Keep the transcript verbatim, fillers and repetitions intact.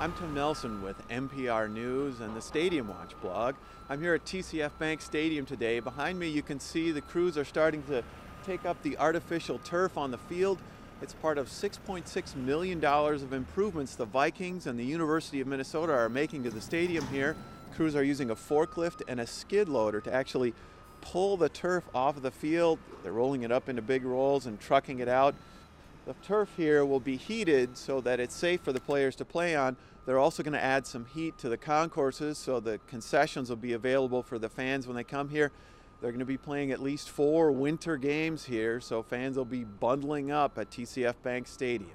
I'm Tim Nelson with M P R News and the Stadium Watch blog. I'm here at T C F Bank Stadium today. Behind me you can see the crews are starting to take up the artificial turf on the field. It's part of six point six million dollars of improvements the Vikings and the University of Minnesota are making to the stadium here. Crews are using a forklift and a skid loader to actually pull the turf off of the field. They're rolling it up into big rolls and trucking it out. The turf here will be heated so that it's safe for the players to play on. They're also going to add some heat to the concourses, so the concessions will be available for the fans when they come here. They're going to be playing at least four winter games here, so fans will be bundling up at T C F Bank Stadium.